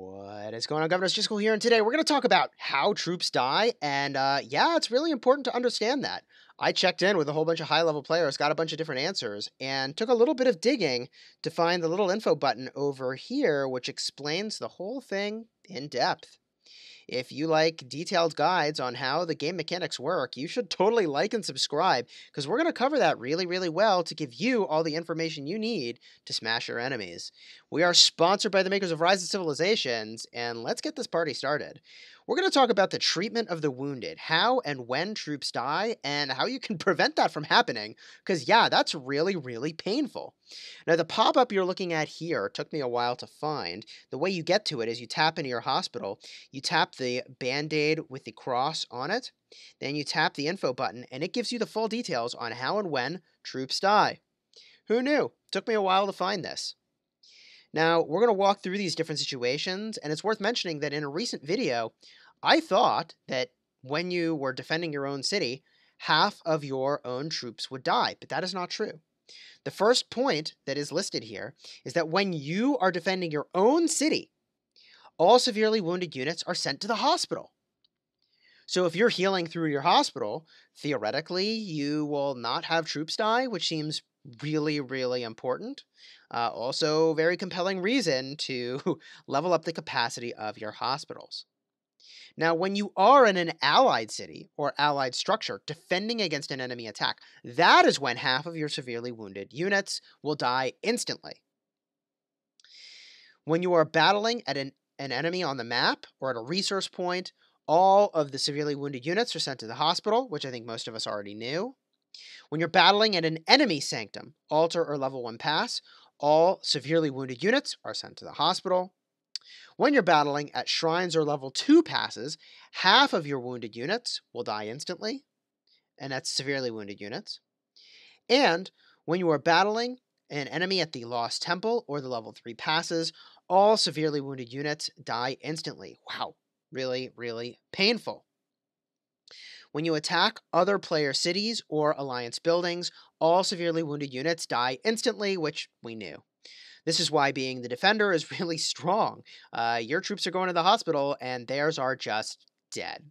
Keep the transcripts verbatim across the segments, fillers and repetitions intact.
What is going on, Governor Chisgule here, and today we're going to talk about how troops die, and uh, yeah, it's really important to understand that. I checked in with a whole bunch of high-level players, got a bunch of different answers, and took a little bit of digging to find the little info button over here, which explains the whole thing in depth. If you like detailed guides on how the game mechanics work, you should totally like and subscribe, because we're going to cover that really, really well to give you all the information you need to smash your enemies. We are sponsored by the makers of Rise of Civilizations, and let's get this party started. We're going to talk about the treatment of the wounded, how and when troops die, and how you can prevent that from happening, because yeah, that's really, really painful. Now, the pop-up you're looking at here took me a while to find. The way you get to it is you tap into your hospital, you tap the Band-Aid with the cross on it, then you tap the info button, and it gives you the full details on how and when troops die. Who knew? It took me a while to find this. Now, we're going to walk through these different situations, and it's worth mentioning that in a recent video, I thought that when you were defending your own city, half of your own troops would die, but that is not true. The first point that is listed here is that when you are defending your own city, all severely wounded units are sent to the hospital. So if you're healing through your hospital, theoretically, you will not have troops die, which seems really, really important. Uh, also, very compelling reason to level up the capacity of your hospitals. Now, when you are in an allied city or allied structure defending against an enemy attack, that is when half of your severely wounded units will die instantly. When you are battling at an, an enemy on the map or at a resource point, all of the severely wounded units are sent to the hospital, which I think most of us already knew. When you're battling at an enemy sanctum, altar or level one pass, all severely wounded units are sent to the hospital. When you're battling at shrines or level two passes, half of your wounded units will die instantly, and that's severely wounded units. And when you are battling an enemy at the Lost Temple or the level three passes, all severely wounded units die instantly. Wow, really, really painful. When you attack other player cities or alliance buildings, all severely wounded units die instantly, which we knew. This is why being the defender is really strong. Uh, your troops are going to the hospital, and theirs are just dead.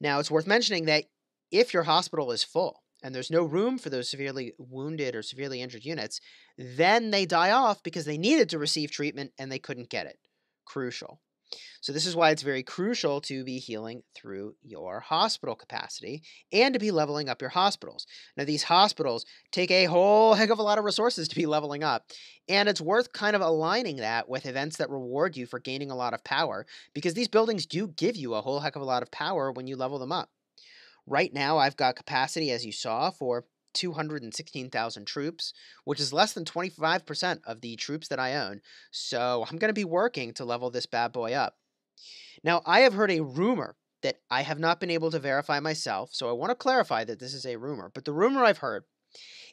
Now, it's worth mentioning that if your hospital is full and there's no room for those severely wounded or severely injured units, then they die off because they needed to receive treatment and they couldn't get it. Crucial. So this is why it's very crucial to be healing through your hospital capacity and to be leveling up your hospitals. Now, these hospitals take a whole heck of a lot of resources to be leveling up, and it's worth kind of aligning that with events that reward you for gaining a lot of power, because these buildings do give you a whole heck of a lot of power when you level them up. Right now, I've got capacity, as you saw, for two hundred sixteen thousand troops, which is less than twenty-five percent of the troops that I own, so I'm going to be working to level this bad boy up. Now, I have heard a rumor that I have not been able to verify myself, so I want to clarify that this is a rumor, but the rumor I've heard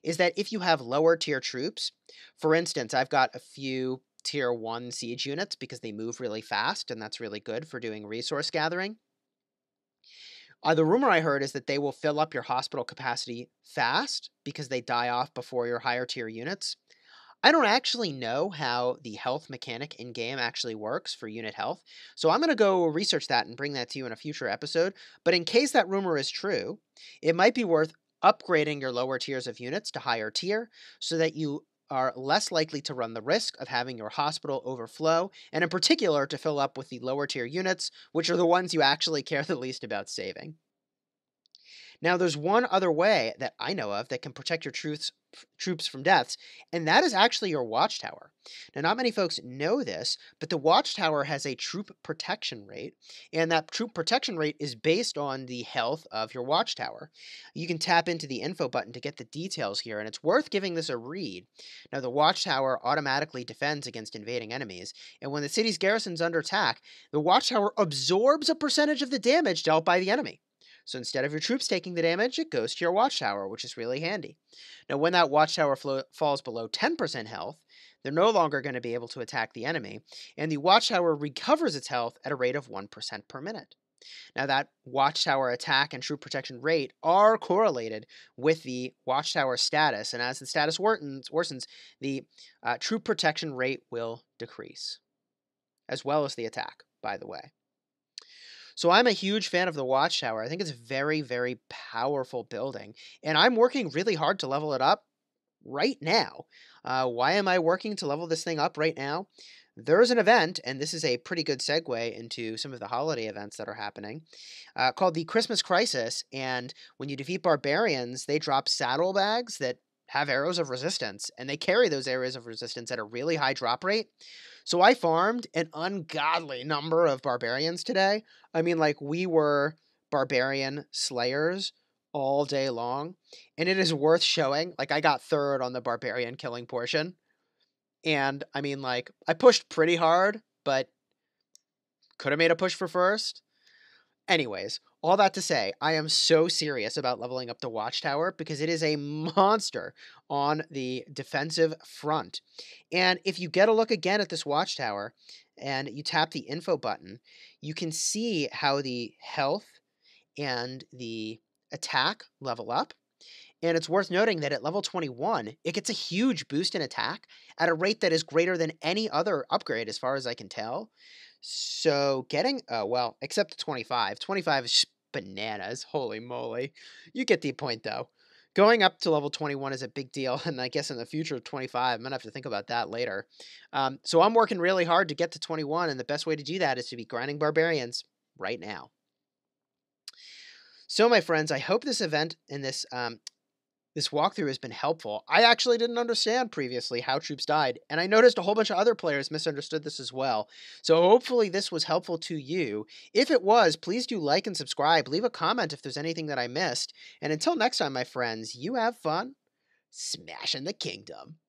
is that if you have lower tier troops, for instance, I've got a few tier one siege units because they move really fast, and that's really good for doing resource gathering. Uh, the rumor I heard is that they will fill up your hospital capacity fast because they die off before your higher tier units. I don't actually know how the health mechanic in game actually works for unit health, so I'm going to go research that and bring that to you in a future episode. But in case that rumor is true, it might be worth upgrading your lower tiers of units to higher tier so that you are less likely to run the risk of having your hospital overflow, and in particular to fill up with the lower tier units, which are the ones you actually care the least about saving. Now, there's one other way that I know of that can protect your troops, troops from deaths, and that is actually your watchtower. Now, not many folks know this, but the watchtower has a troop protection rate, and that troop protection rate is based on the health of your watchtower. You can tap into the info button to get the details here, and it's worth giving this a read. Now, the watchtower automatically defends against invading enemies, and when the city's garrison's under attack, the watchtower absorbs a percentage of the damage dealt by the enemy. So instead of your troops taking the damage, it goes to your watchtower, which is really handy. Now, when that watchtower flo falls below ten percent health, they're no longer going to be able to attack the enemy, and the watchtower recovers its health at a rate of one percent per minute. Now, that watchtower attack and troop protection rate are correlated with the watchtower status, and as the status worsens, worsens the uh, troop protection rate will decrease. as well as the attack, by the way. So I'm a huge fan of the Watchtower. I think it's a very, very powerful building, and I'm working really hard to level it up right now. Uh, why am I working to level this thing up right now? There's an event, and this is a pretty good segue into some of the holiday events that are happening, uh, called the Christmas Crisis, and when you defeat barbarians, they drop saddlebags that have arrows of resistance, and they carry those arrows of resistance at a really high drop rate. So I farmed an ungodly number of barbarians today. I mean, like, we were barbarian slayers all day long, and it is worth showing. Like, I got third on the barbarian killing portion. And, I mean, like, I pushed pretty hard, but could have made a push for first. Anyways, all that to say, I am so serious about leveling up the Watchtower because it is a monster on the defensive front. And if you get a look again at this Watchtower and you tap the info button, you can see how the health and the attack level up. And it's worth noting that at level twenty-one, it gets a huge boost in attack at a rate that is greater than any other upgrade, as far as I can tell. So getting, oh, well, except twenty-five. twenty-five is bananas. Holy moly. You get the point, though. Going up to level twenty-one is a big deal, and I guess in the future, twenty-five, I'm going to have to think about that later. Um, so I'm working really hard to get to twenty-one, and the best way to do that is to be grinding barbarians right now. So, my friends, I hope this event and this... Um, This walkthrough has been helpful. I actually didn't understand previously how troops died, and I noticed a whole bunch of other players misunderstood this as well. So hopefully this was helpful to you. If it was, please do like and subscribe. Leave a comment if there's anything that I missed. And until next time, my friends, you have fun smashing the kingdom.